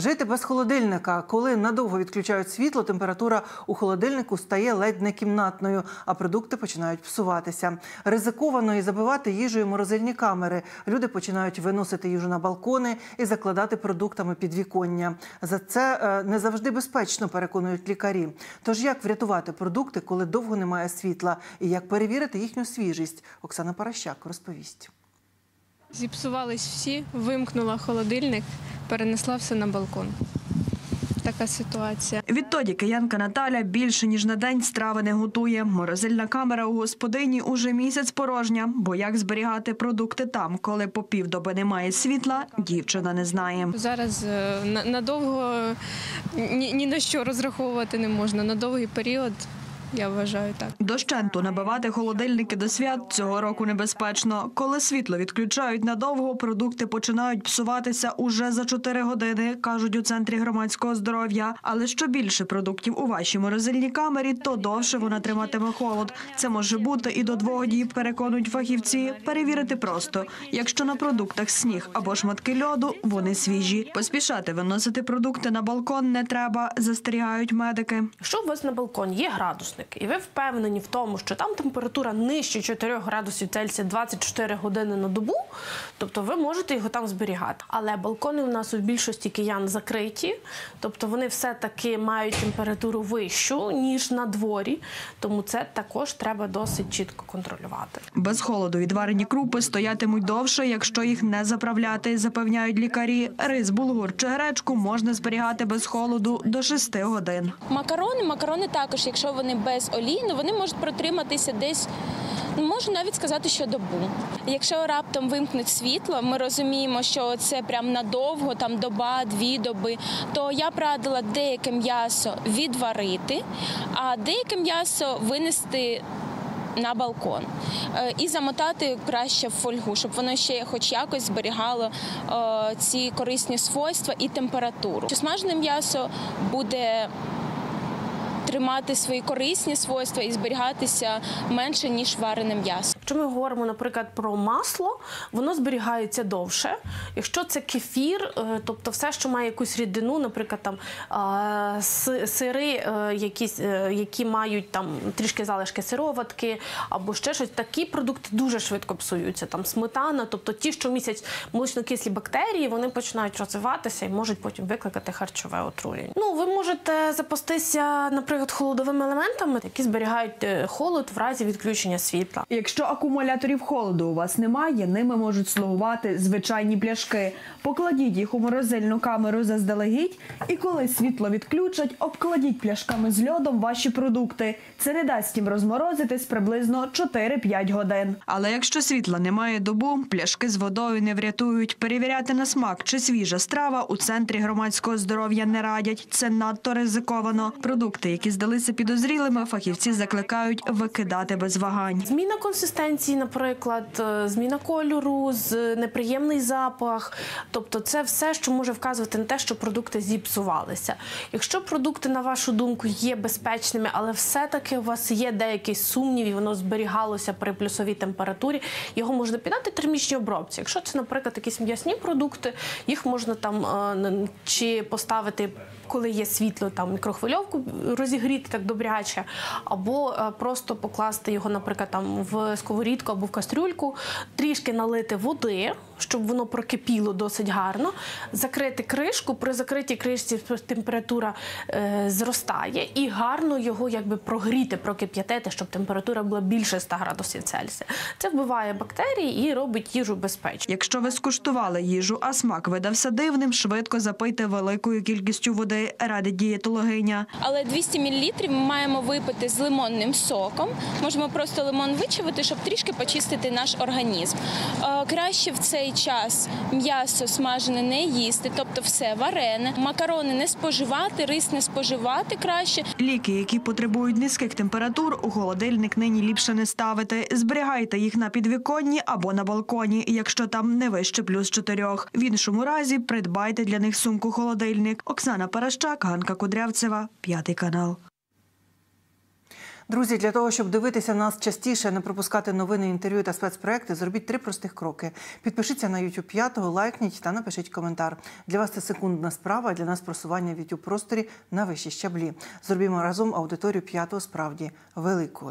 Жити без холодильника. Коли надовго відключають світло, температура у холодильнику стає ледь не кімнатною, а продукти починають псуватися. Ризиковано і забивати їжею морозильні камери. Люди починають виносити їжу на балкони і закладати продуктами підвіконня. За це не завжди безпечно, переконують лікарі. Тож як врятувати продукти, коли довго немає світла? І як перевірити їхню свіжість? Оксана Паращак розповість. Зіпсувались всі, вимкнула холодильник, перенесла все на балкон. Така ситуація. Відтоді киянка Наталя більше ніж на день страви не готує. Морозильна камера у господині уже місяць порожня, бо як зберігати продукти там, коли по півдоби немає світла, дівчина не знає. Зараз надовго ні на що розраховувати не можна, на довгий період. Я вважаю так. Дощенту набивати холодильники до свят цього року небезпечно. Коли світло відключають надовго, продукти починають псуватися уже за 4 години, кажуть у Центрі громадського здоров'я. Але що більше продуктів у вашій морозильній камері, то довше вона триматиме холод. Це може бути і до 2 діб, переконують фахівці. Перевірити просто. Якщо на продуктах сніг або шматки льоду, вони свіжі. Поспішати виносити продукти на балкон не треба, застерігають медики. Що у вас на балкон є градус? І ви впевнені в тому, що там температура нижче 4 градусів Цельсія 24 години на добу, тобто ви можете його там зберігати. Але балкони у нас у більшості киян закриті, тобто вони все-таки мають температуру вищу, ніж на дворі, тому це також треба досить чітко контролювати. Без холоду відварені крупи стоятимуть довше, якщо їх не заправляти, запевняють лікарі. Рис, булгур чи гречку можна зберігати без холоду до 6 годин. Макарони також, якщо вони без олії, вони можуть протриматися десь, можу навіть сказати, що добу. Якщо раптом вимкнуть світло, ми розуміємо, що це прям надовго, там доба, 2 доби, то я б радила деяке м'ясо відварити, а деяке м'ясо винести на балкон і замотати краще в фольгу, щоб воно ще хоч якось зберігало ці корисні свойства і температуру. Смажене м'ясо буде тримати свої корисні свойства і зберігатися менше, ніж варене м'ясо. Якщо ми говоримо, наприклад, про масло, воно зберігається довше. Якщо це кефір, тобто все, що має якусь рідину, наприклад, там сири, які мають там трішки залишки сироватки або ще щось, такі продукти дуже швидко псуються. Там сметана, тобто ті, що містять молочнокислі бактерії, вони починають розвиватися і можуть потім викликати харчове отруєння. Ну, ви можете запастися, наприклад, холодовими елементами, які зберігають холод в разі відключення світла. Якщо акумуляторів холоду у вас немає, ними можуть слугувати звичайні пляшки. Покладіть їх у морозильну камеру заздалегідь і коли світло відключать, обкладіть пляшками з льодом ваші продукти. Це не дасть їм розморозитись приблизно 4-5 годин. Але якщо світла немає добу, пляшки з водою не врятують. Перевіряти на смак, чи свіжа страва, у Центрі громадського здоров'я не радять. Це надто ризиковано. Продукти, які здалися підозрілими, фахівці закликають викидати без вагань. Зміна консистенції, наприклад, зміна кольору, неприємний запах. Тобто це все, що може вказувати на те, що продукти зіпсувалися. Якщо продукти, на вашу думку, є безпечними, але все-таки у вас є деякий сумнів і воно зберігалося при плюсовій температурі, його можна піддати термічній обробці. Якщо це, наприклад, якісь м'ясні продукти, їх можна там чи поставити, коли є світло, там мікрохвильовку розігріти так добряче, або просто покласти його, наприклад, там в сковорідку або в кастрюльку, трішки налити води, щоб воно прокипіло досить гарно, закрити кришку, при закритій кришці температура зростає і гарно його якби прогріти, прокип'ятити, щоб температура була більше 100 градусів Цельсія. Це вбиває бактерії і робить їжу безпечною. Якщо ви скуштували їжу, а смак видався дивним, швидко запийте великою кількістю води, радить дієтологиня. Але 200 мл ми маємо випити з лимонним соком, можемо просто лимон вичавити, щоб трішки почистити наш організм. Краще в цей час м'ясо смажене не їсти, тобто все варене, макарони не споживати, рис не споживати краще. Ліки, які потребують низьких температур, у холодильник нині ліпше не ставити. Зберігайте їх на підвіконні або на балконі, якщо там не вище +4. В іншому разі придбайте для них сумку-холодильник. Оксана Паращак, Ганка Кудрявцева, 5 канал. Друзі, для того, щоб дивитися нас частіше, не пропускати новини, інтерв'ю та спецпроекти, зробіть 3 простих кроки. Підпишіться на YouTube 5, лайкніть та напишіть коментар. Для вас це секундна справа, а для нас просування в YouTube-просторі на вищі щаблі. Зробімо разом аудиторію 5 справді великою.